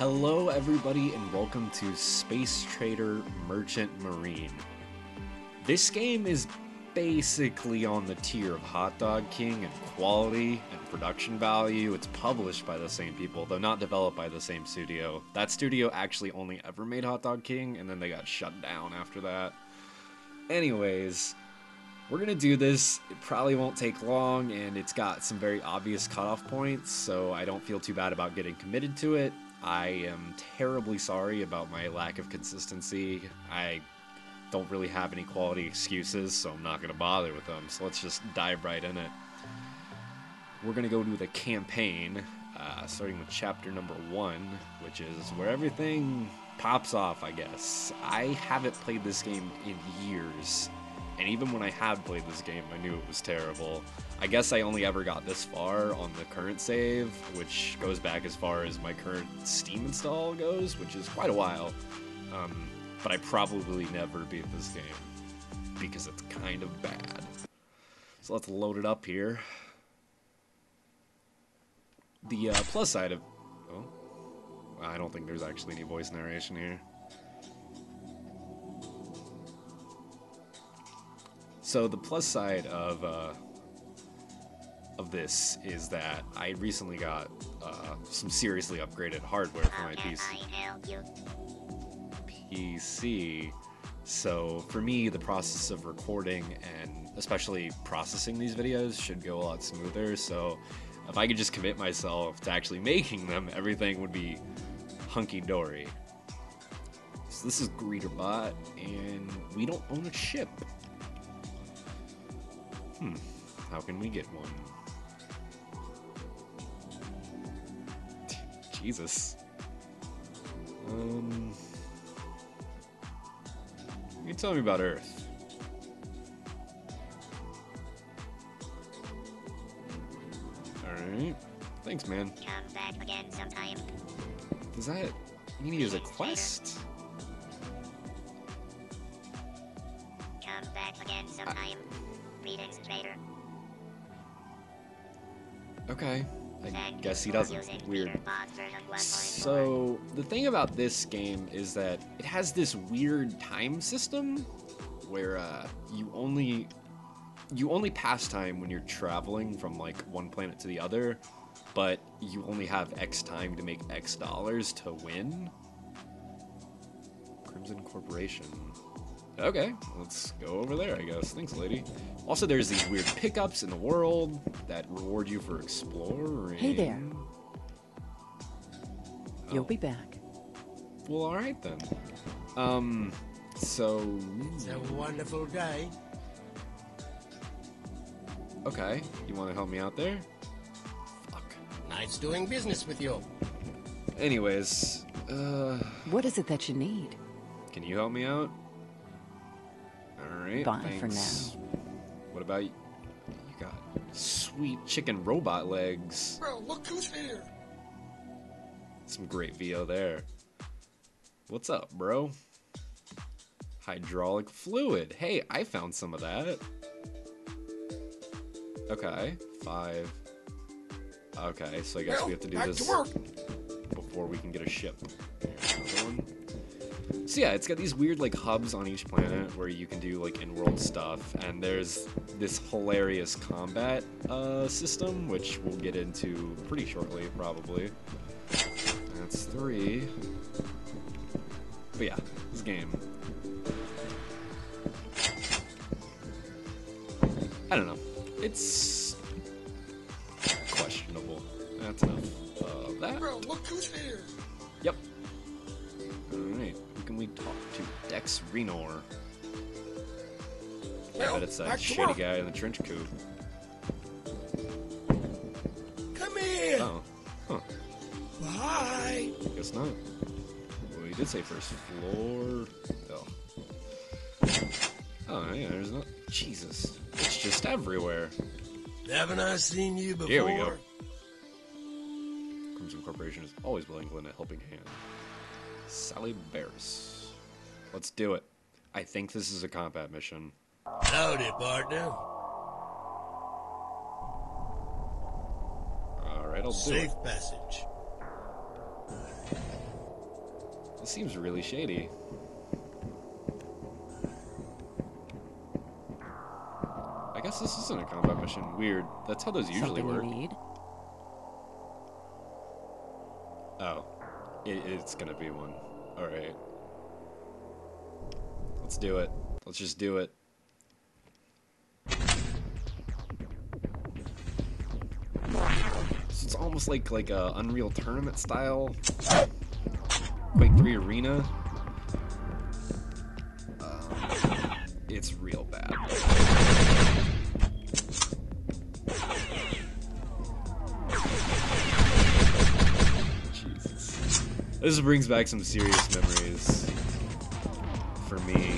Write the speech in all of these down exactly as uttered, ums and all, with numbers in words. Hello everybody and welcome to Space Trader Merchant Marine. This game is basically on the tier of Hot Dog King in quality and production value. It's published by the same people, though not developed by the same studio. That studio actually only ever made Hot Dog King and then they got shut down after that. Anyways, we're gonna do this. It probably won't take long and it's got some very obvious cutoff points, so I don't feel too bad about getting committed to it. I am terribly sorry about my lack of consistency. I don't really have any quality excuses, so I'm not gonna bother with them, so let's just dive right in it. We're gonna go do the campaign, uh, starting with chapter number one, which is where everything pops off, I guess. I haven't played this game in years, and even when I have played this game, I knew it was terrible. I guess I only ever got this far on the current save, which goes back as far as my current Steam install goes, which is quite a while. Um, but I probably never beat this game, because it's kind of bad. So let's load it up here. The uh, plus side of... Oh, I don't think there's actually any voice narration here. So the plus side of... Uh, of this is that I recently got uh, some seriously upgraded hardware for my P C. P C. So for me, the process of recording and especially processing these videos should go a lot smoother. So if I could just commit myself to actually making them, everything would be hunky-dory. So this is Greeterbot, and we don't own a ship. Hmm, how can we get one? Jesus. Um, you tell me about Earth. Alright. Thanks, man. Come back again sometime. Does that mean he has a quest? Come back again sometime. Greetings, Trader. Okay. I guess he doesn't. Weird. So, the thing about this game is that it has this weird time system where uh, you only you only pass time when you're traveling from like one planet to the other, but you only have X time to make X dollars to win. Crimson Corporation. Okay, let's go over there, I guess. Thanks, lady. Also, there's these weird pickups in the world that reward you for exploring. Hey there. Oh. You'll be back. Well, all right then. Um, so... It's a wonderful day. Okay, you want to help me out there? Fuck. Nice doing business with you. Anyways, uh... what is it that you need? Can you help me out? Alright, bye for now. What about you? You got sweet chicken robot legs. Bro, look who's here. Some great V O there. What's up, bro? Hydraulic fluid. Hey, I found some of that. Okay, five. Okay, so I guess Bill, we have to do this to before we can get a ship. So yeah, it's got these weird like hubs on each planet where you can do like in-world stuff, and there's this hilarious combat uh, system, which we'll get into pretty shortly, probably. That's three. But yeah, this game. I don't know. It's questionable. That's enough of that. Bro, look who's here. Yep. Alright, who can we talk to? Dex Renor. Well, I bet it's that shitty guy in the trench coop. Come in! Oh. Huh. Bye! Guess not. Well, he did say first floor. Oh. Oh, yeah, there's not. Jesus. It's just everywhere. Haven't I seen you before? Here we go. Crimson Corporation is always willing to lend a helping hand. Sally Barris. Let's do it. I think this is a combat mission. Howdy, partner. Alright, I'll do it. Safe passage. seems really shady. I guess this isn't a combat mission. Weird. That's how those usually work. Something you need? Oh. It, it's gonna be one. Alright. Let's do it. Let's just do it. So it's almost like like a Unreal Tournament style. Quake three Arena. Um, it's real bad. Jesus. This brings back some serious memories for me.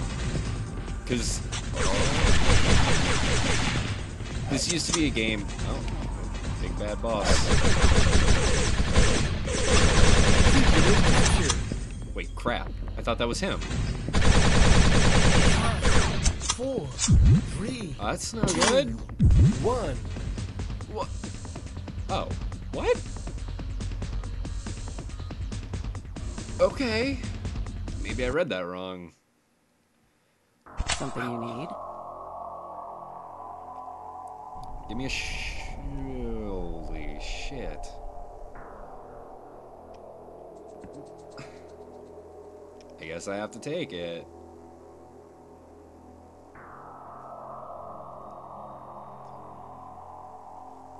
Cause oh, this used to be a game. Oh, big bad boss. Wait, crap. I thought that was him. Five, four, three, oh, that's not good. One. What? Oh. What? Okay. Maybe I read that wrong. Something you need? Give me a sh... Holy shit. I guess I have to take it.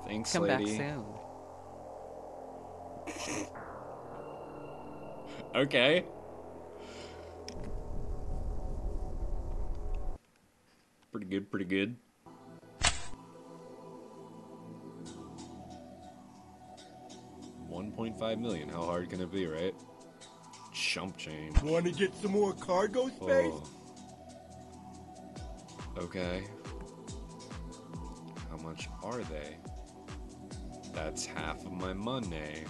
Thanks, Come lady. Come back soon. Okay. Pretty good, pretty good. one point five million, how hard can it be, right? Chump change. Want to get some more cargo space? Oh. Okay. How much are they? That's half of my money.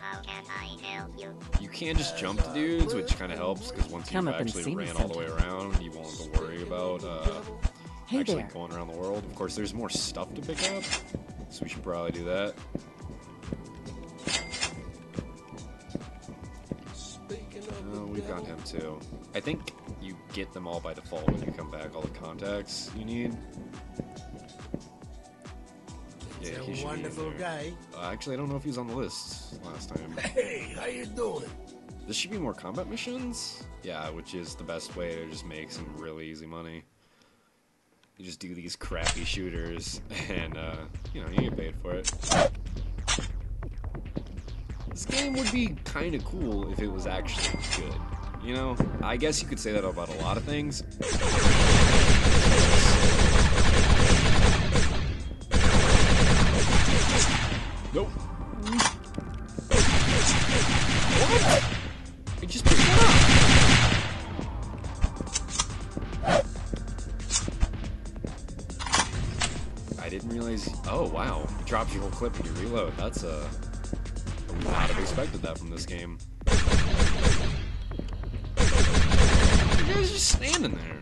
How can I help you? You can't just jump to dudes, which kind of helps, because once Come you've actually ran all the way around, you won't have to worry about uh, hey actually there. going around the world. Of course, there's more stuff to pick up, so we should probably do that. Got him too. I think you get them all by default when you come back. All the contacts you need. Yeah, he's a wonderful guy. Uh, actually, I don't know if he was on the list last time. Hey, how you doing? This should be more combat missions. Yeah, which is the best way to just make some really easy money. You just do these crappy shooters, and uh, you know you get paid for it. This game would be kind of cool if it was actually good. You know, I guess you could say that about a lot of things. Nope. What? I just picked that up. I didn't realize. Oh wow! It drops your whole clip when you reload. That's a. Uh, I would have expected that from this game. You guys are just standing there.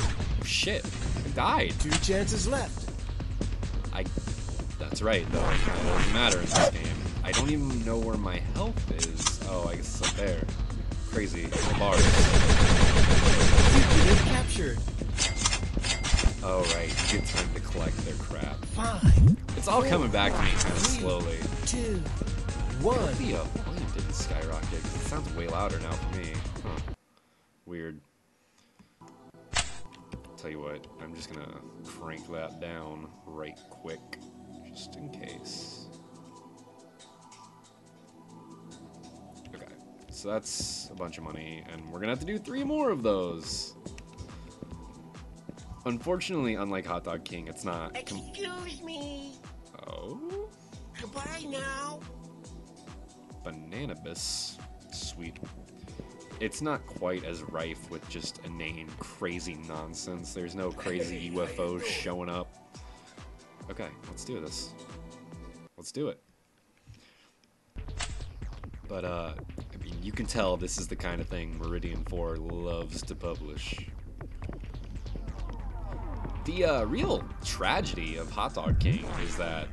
Oh, shit. I died. Two chances left. I... That's right, though. It kind of doesn't matter in this game. I don't even know where my health is. Oh, I guess it's up there. Crazy. Bars. You've been captured. Oh, right. Good time to collect their crap. Fine. It's all coming back to me kind of slowly. Two, one. The volume didn't skyrocket. It sounds way louder now for me. Huh. Weird. Tell you what, I'm just going to crank that down right quick, just in case. Okay. So that's a bunch of money, and we're going to have to do three more of those. Unfortunately, unlike Hot Dog King, it's not... Excuse me! Oh? Goodbye now! Bananabus. Sweet. It's not quite as rife with just inane, crazy nonsense. There's no crazy U F Os showing up. Okay, let's do this. Let's do it. But, uh, I mean, you can tell this is the kind of thing Meridian four loves to publish. The uh, real tragedy of Hot Dog King is that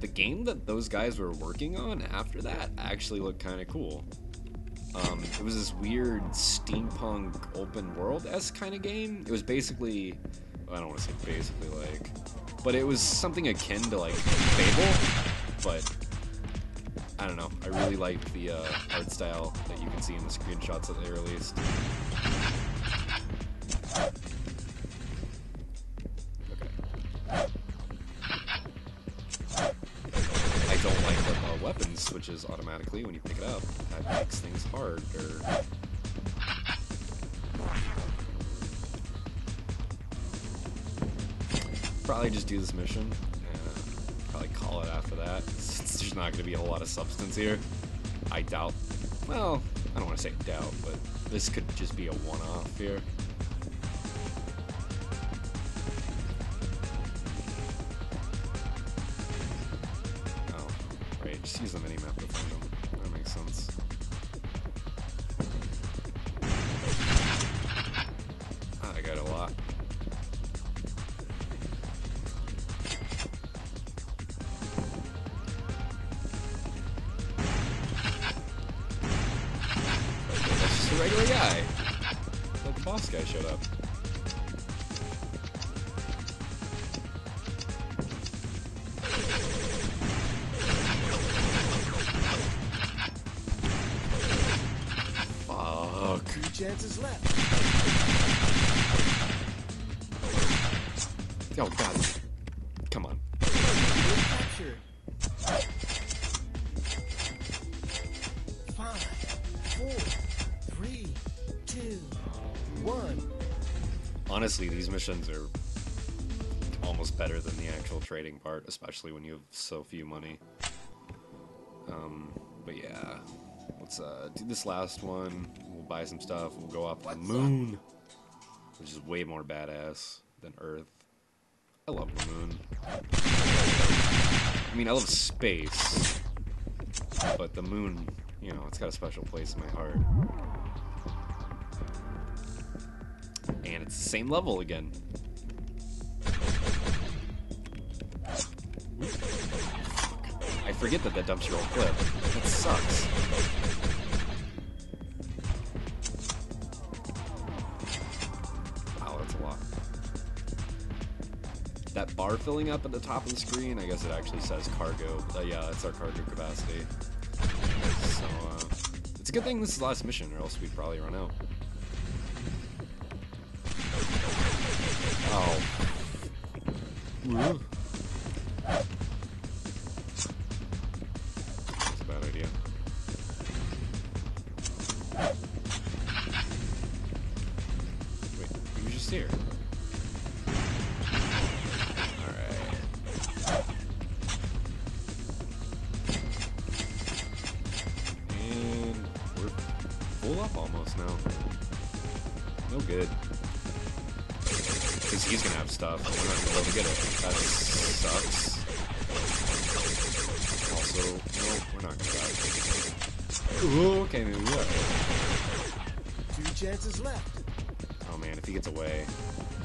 the game that those guys were working on after that actually looked kind of cool. Um, it was this weird steampunk open world-esque kind of game. It was basically, I don't want to say basically like, but it was something akin to like Fable, but I don't know. I really liked the uh, art style that you can see in the screenshots that they released. Switches automatically when you pick it up. That makes things harder. Probably just do this mission and probably call it after that. Since there's not going to be a whole lot of substance here. I doubt. Well, I don't want to say doubt, but this could just be a one-off here. Use the minimap to find them. That makes sense. Oh, I got a lot. That's just a regular guy. The boss guy showed up. Chances left. Oh god. Come on. Five, four, three, two, one. Honestly, these missions are almost better than the actual trading part, especially when you have so few money. Um, but yeah. Let's uh, do this last one. We'll buy some stuff. We'll go off the moon, which is way more badass than Earth. I love the moon. I mean, I love space, but the moon, you know, it's got a special place in my heart. And it's the same level again. I forget that that dumps your old clip. That sucks. Wow, that's a lot. That bar filling up at the top of the screen, I guess it actually says cargo. Uh, yeah, that's our cargo capacity. So, uh, it's a good thing this is the last mission, or else we'd probably run out. Oh. Ooh. Here. Alright. And we're full up almost now. No good. Because he's gonna have stuff, but we're not gonna be able to get it. That sucks. Also, no, we're not gonna die. Ooh, okay, maybe we are. Two chances left. Oh man, if he gets away,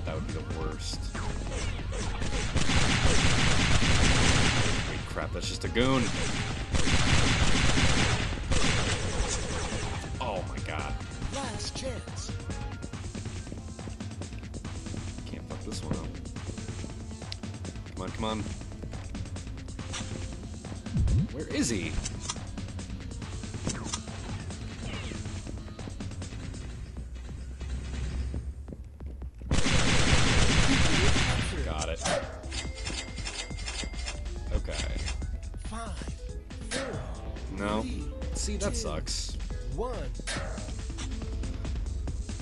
that would be the worst. Wait, crap, that's just a goon. Oh my god. Last chance. Can't fuck this one up. Come on, come on. Where is he? That sucks. One.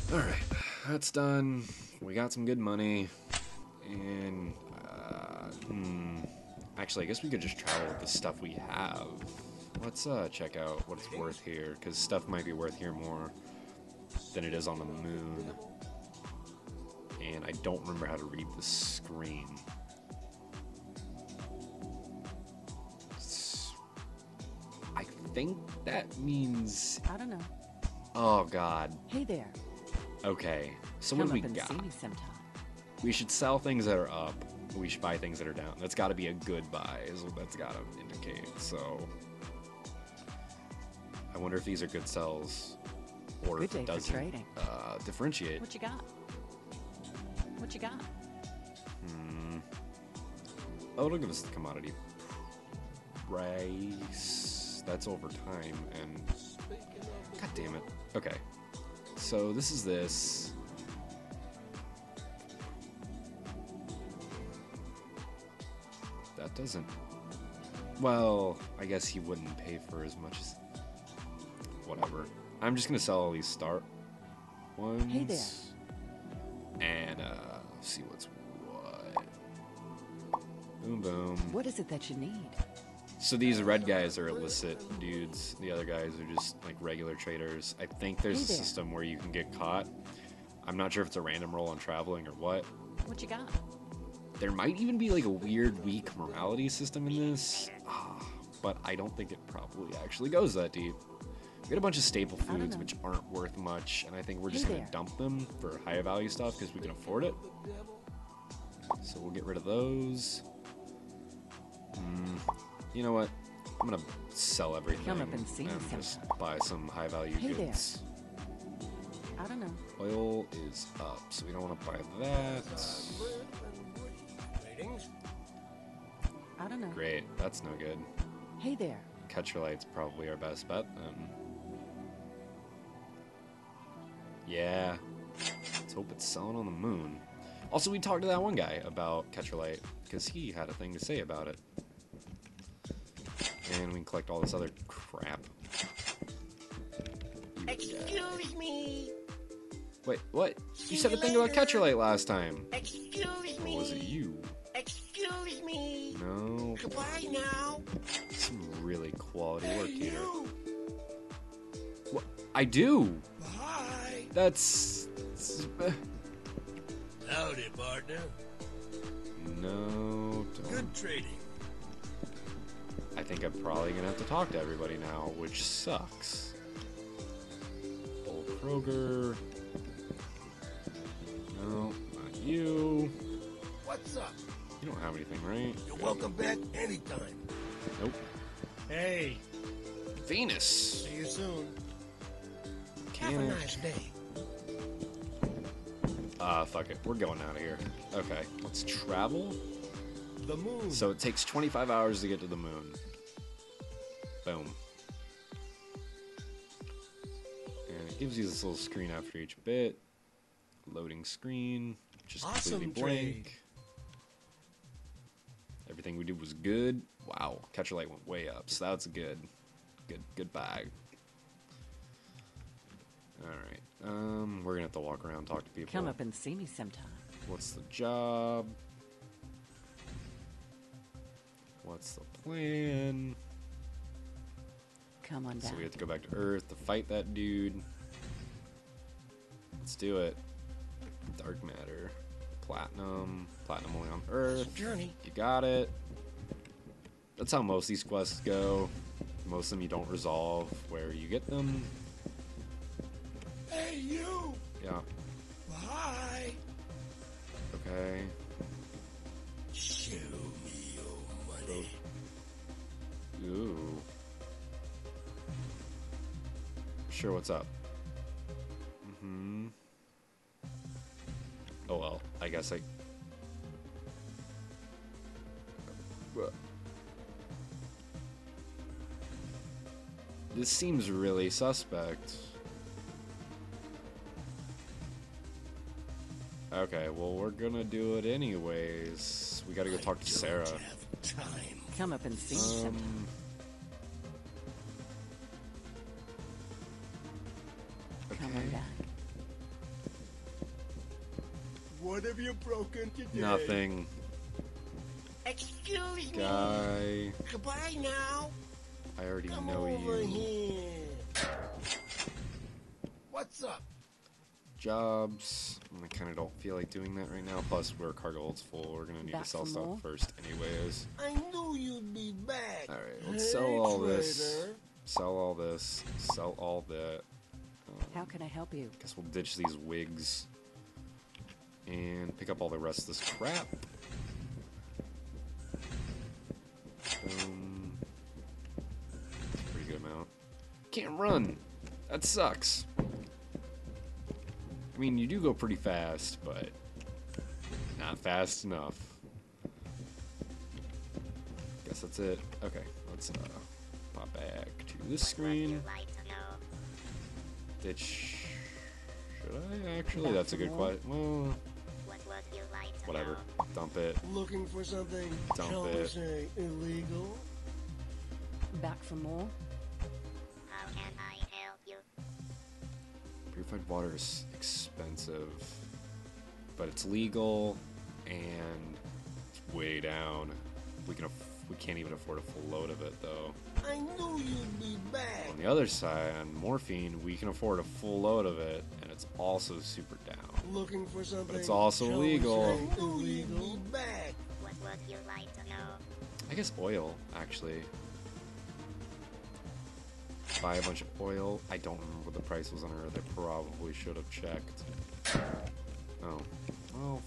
Alright, that's done. We got some good money. And, uh, hmm. Actually, I guess we could just travel with the stuff we have. Let's, uh, check out what it's worth here, because stuff might be worth here more than it is on the moon. And I don't remember how to read the screen. I think that means I don't know. Oh god. Hey there. Okay. So what do we got? We should sell things that are up. we should buy things that are down. That's got to be a good buy, is what that's got to indicate. So I wonder if these are good sells or good if it doesn't uh, differentiate. What you got? What you got? Hmm. Oh, look at this commodity price. That's over time and... God damn it. Okay. So this is this. That doesn't... Well, I guess he wouldn't pay for as much as... Whatever. I'm just going to sell all these start ones. Hey there. And uh, see what's what. Boom, boom. What is it that you need? So these red guys are illicit dudes. The other guys are just like regular traders. I think there's hey a there. system where you can get caught. I'm not sure if it's a random roll on traveling or what. What you got? There might even be like a weird, weak morality system in this. Ah, but I don't think it probably actually goes that deep. We got a bunch of staple foods which aren't worth much, and I think we're just hey going to dump them for high value stuff because we can afford it. So we'll get rid of those. Mm, you know what? I'm going to sell everything Come up and, see and just buy some high value hey goods. There. I don't know. Oil is up, so we don't want to buy that. I don't know. Great, that's no good. Hey there. CatcherLight's probably our best bet then. Yeah. Let's hope it's selling on the moon. Also, we talked to that one guy about CatcherLight because he had a thing to say about it. And we can collect all this other crap. Excuse me. Wait, what? You said a thing about CatcherLight last time. Excuse me. Or was it you? Excuse me. No. Goodbye now. Some really quality work here. What? I do. Bye. That's. Howdy, partner. No. Don't. Good trading. I think I'm probably gonna have to talk to everybody now, which sucks. Old Kroger. No, not you. What's up? You don't have anything, right? You're welcome back anytime. Nope. Hey. Venus. See you soon. Have a nice day. Ah, uh, fuck it. We're going out of here. Okay, let's travel. The moon. So it takes twenty-five hours to get to the moon. Boom. And it gives you this little screen after each bit. Loading screen. Just awesome completely blank. Trade. Everything we did was good. Wow, CatcherLight went way up, so that's good. Good, good bag. All right, um, we're gonna have to walk around, talk to people. Come up and see me sometime. What's the job? What's the plan? Come on down. So we have to go back to Earth to fight that dude. Let's do it. Dark matter. Platinum. Platinum only on Earth. Journey. You got it. That's how most of these quests go. Most of them you don't resolve where you get them. Hey, you! Yeah. Bye! Okay. Show me your money. Ooh. Sure, what's up? Mm-hmm. Oh well, I guess I... This seems really suspect. Okay, well we're gonna do it anyways. We gotta go talk to Sarah. Come up and see um, okay. What have you broken today? Nothing. Excuse Guy. me. Goodbye now. I already Come know over you. Here. What's up? Jobs. I kind of don't feel like doing that right now. Plus, we're cargo holds full. We're gonna need back to sell stuff more? first, anyways. I knew you'd be back. All right, let's hey, sell all trader. this. Sell all this. Sell all that. Um, How can I help you? Guess we'll ditch these wigs and pick up all the rest of this crap. Um, that's a pretty good amount. Can't run. That sucks. I mean, you do go pretty fast, but not fast enough. Guess that's it. Okay, let's uh, pop back to this screen. Ditch. Should I actually? That's a good question. Well, whatever. Dump it. Looking for something. Dump shall it. We say illegal. Back for more. How can I help you? Purified water is expensive, but it's legal, and it's way down. We can. We can't even afford a full load of it, though. I knew you'd be back. On the other side, on morphine, we can afford a full load of it, and it's also super down. Looking for something. But it's also illegal. Illegal. Back. What would you like to know? I guess oil, actually. Buy a bunch of oil. I don't remember what the price was on Earth. I probably should have checked. Oh. Oh.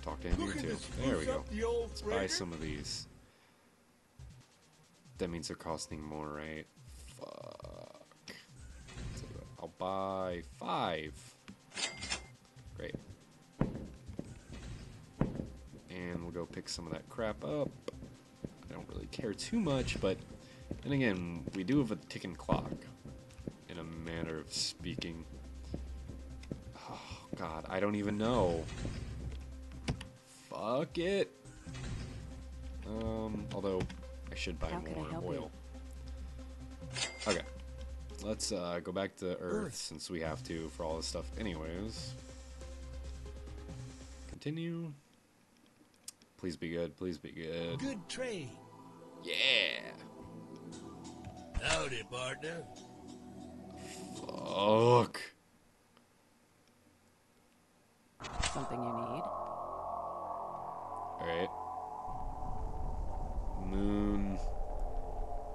Talk to him too. There we go. Let's buy some of these. That means they're costing more, right? Fuck. I'll buy five. Great. And we'll go pick some of that crap up. I don't really care too much, but then again, we do have a ticking clock, in a manner of speaking. Oh God, I don't even know. Fuck it. Um, although I should buy more oil. You? Okay, let's uh, go back to Earth, Earth since we have to for all this stuff, anyways. Continue. Please be good. Please be good. Good trade. Yeah. Howdy, partner. Fuck. Something you need. Alright. Moon.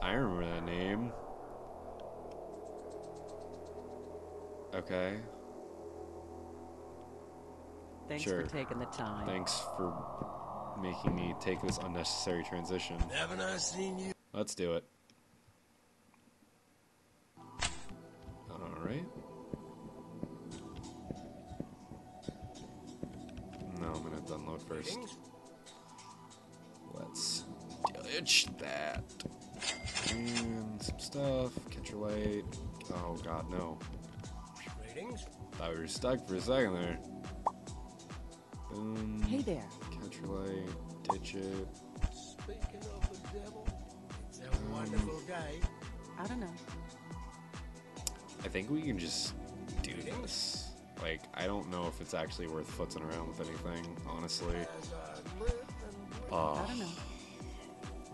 I remember that name. Okay. Thanks sure. for taking the time. Thanks for making me take this unnecessary transition. Haven't I seen you? Let's do it. Alright. No, I'm gonna have to unload first. Let's ditch that. And some stuff. CatcherLight. Oh god, no. Ratings? Thought we were stuck for a second there. Boom. Hey there. CatcherLight. Ditch it. Speaking of the devil, it's a um, wonderful guy. I don't know. I think we can just do this. Like, I don't know if it's actually worth footing around with anything, honestly. Uh, I don't know.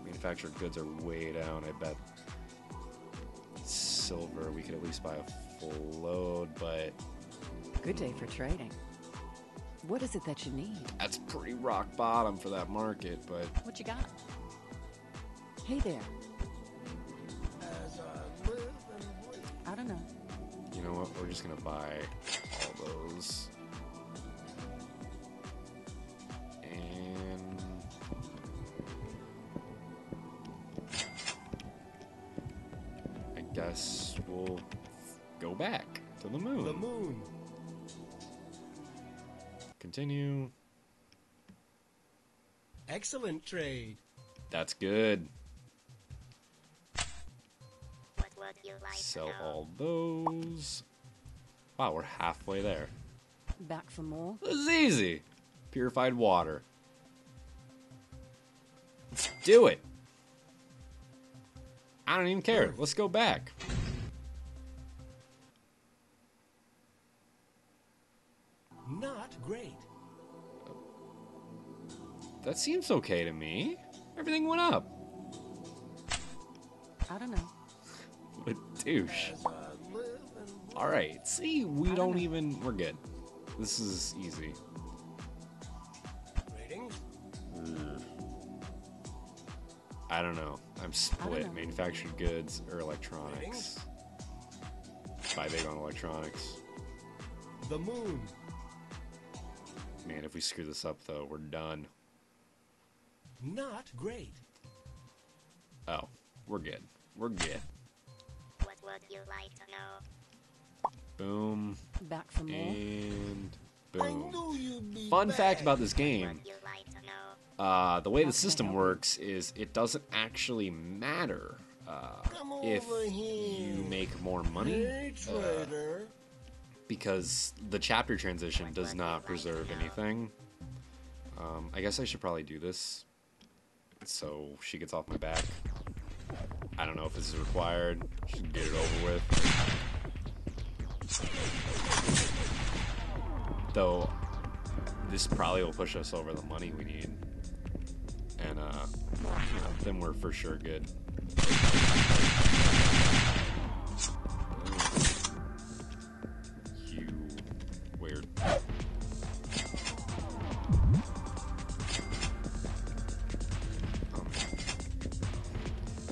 Manufactured goods are way down, I bet. Silver, we could at least buy a full load, but... Good day for trading. What is it that you need? That's pretty rock bottom for that market, but... What you got? Hey there. I don't know. You know what, we're just gonna buy all those. And... I guess we'll go back to the moon. The moon! Continue. Excellent trade. That's good. Sell all those. Wow, we're halfway there. Back for more. This is easy. Purified water. Let's do it. I don't even care. Let's go back. Not great. That seems okay to me. Everything went up. I don't know. What a douche. Alright, see, we don't even... We're good. This is easy. Mm. I don't know. I'm split. Know. Manufactured goods or electronics. Buy big on electronics. The moon. Man, if we screw this up, though, we're done. Not great. Oh, we're good. We're good. What would you like to know? Boom. Back from and more. Boom. I knew you'd be Fun back. fact about this game. Uh, the way the system works is it doesn't actually matter uh, if you make more money uh, because the chapter transition does not preserve anything. Um, I guess I should probably do this so she gets off my back. I don't know if this is required. Should get it over with. Though this probably will push us over the money we need. And uh, you know, then we're for sure good. You weird. Um,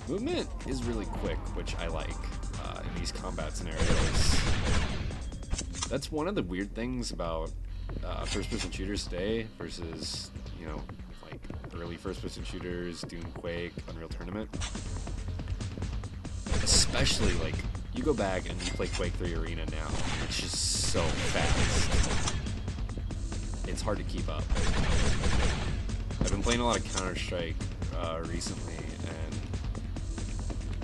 movement is really quick, which I like uh, in these combat scenarios. That's one of the weird things about uh, first-person shooters today versus, you know, early first-person shooters, Doom, Quake, Unreal Tournament. Especially, like, you go back and you play Quake three Arena now, and it's just so fast. It's hard to keep up. I've been playing a lot of Counter-Strike uh, recently, and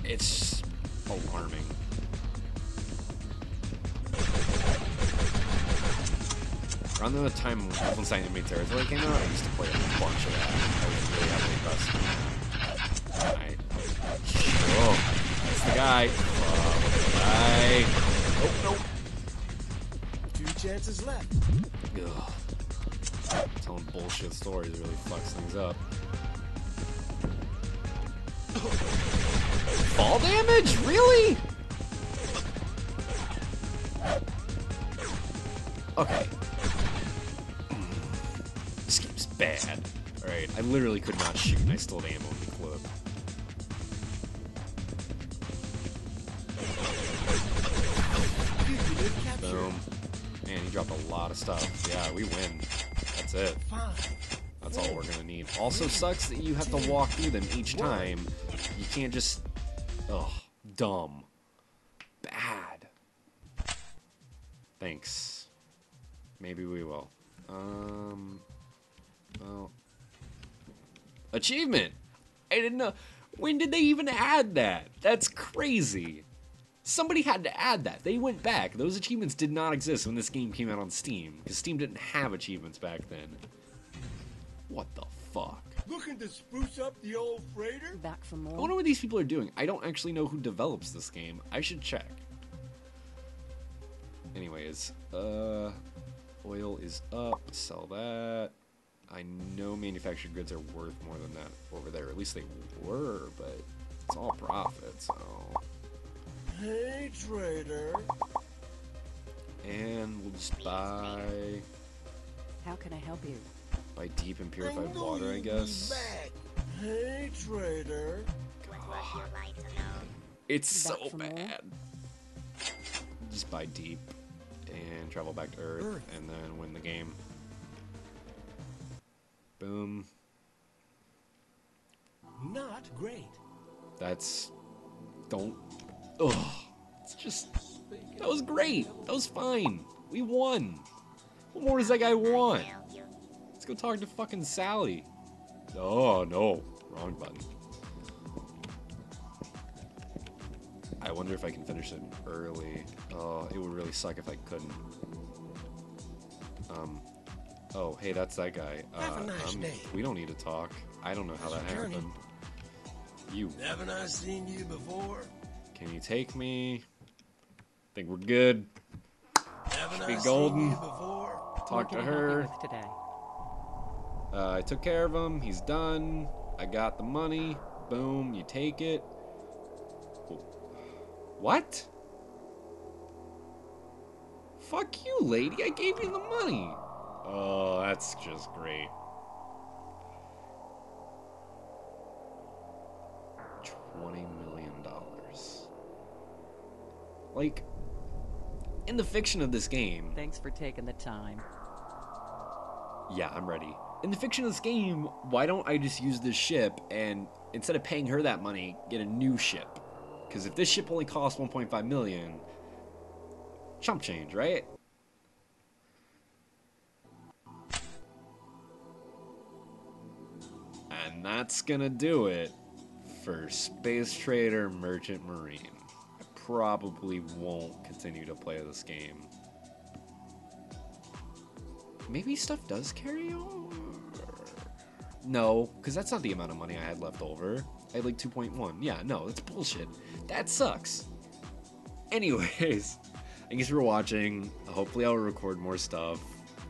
it's alarming. Around the time Wolfenstein Enemy Territory came out, I used to play a bunch of that. I was really heavily invested. I, oh, that's the guy. Oh, bye. Nope, nope. Two chances left. Ugh. Telling bullshit stories really fucks things up. Fall damage? Really? Okay. Bad. Alright, I literally could not shoot and I still had ammo in the clip. Boom. Man, he dropped a lot of stuff. Yeah, we win. That's it. That's all we're gonna need. Also sucks that you have to walk through them each time. You can't just... Ugh. Dumb. Bad. Thanks. Maybe we will. Um... Well, achievement! I didn't know. When did they even add that? That's crazy. Somebody had to add that. They went back. Those achievements did not exist when this game came out on Steam, because Steam didn't have achievements back then. What the fuck? Looking to spruce up the old freighter? Back for more. I wonder what these people are doing. I don't actually know who develops this game. I should check. Anyways, uh, oil is up. Sell that. I know manufactured goods are worth more than that over there. At least they were, but it's all profit, so... Hey, trader! And we'll just buy... How can I help you? Buy deep and purified I water, I guess. Hey, trader! Oh, it's so bad! Just buy deep and travel back to Earth, Earth. and then win the game. Boom. Not great. That's... Don't... Ugh. It's just... That was great. That was fine. We won. What more does that guy want? Let's go talk to fucking Sally. Oh, no. Wrong button. I wonder if I can finish it early. Oh, it would really suck if I couldn't. Um... Oh, hey, that's that guy. Uh, Have a nice day. We don't need to talk. I don't know how that happened. You. Haven't I seen you before? Can you take me? I think we're good. Should be golden. Talk to her. Uh, I took care of him. He's done. I got the money. Boom. You take it. What? Fuck you, lady. I gave you the money. Oh, that's just great. twenty million dollars. Like, in the fiction of this game... Thanks for taking the time. Yeah, I'm ready. in the fiction of this game, why don't I just use this ship and instead of paying her that money, get a new ship? Because if this ship only costs one point five million, chump change, right? And that's gonna do it for Space Trader Merchant Marine. I probably won't continue to play this game. Maybe stuff does carry over? No, because that's not the amount of money I had left over. I had like two point one. Yeah, no, that's bullshit. That sucks. Anyways, thanks for watching. Hopefully I'll record more stuff.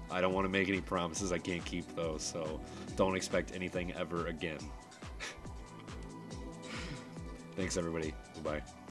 I don't want to make any promises I can't keep though, so don't expect anything ever again. Thanks everybody. Bye-bye.